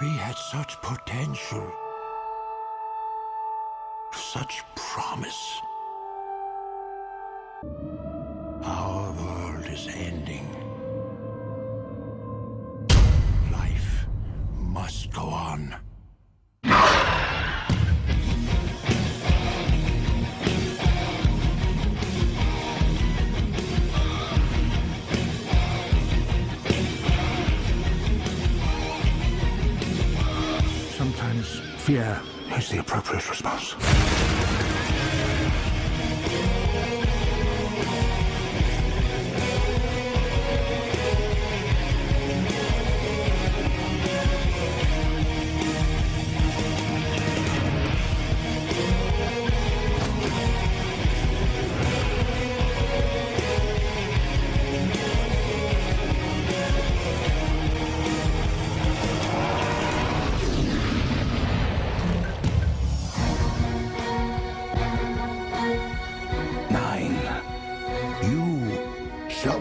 We had such potential, such promise. Our world is ending. Life must go on. Sometimes fear is the appropriate response.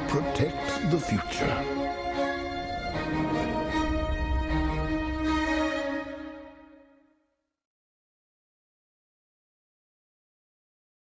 Protect the future.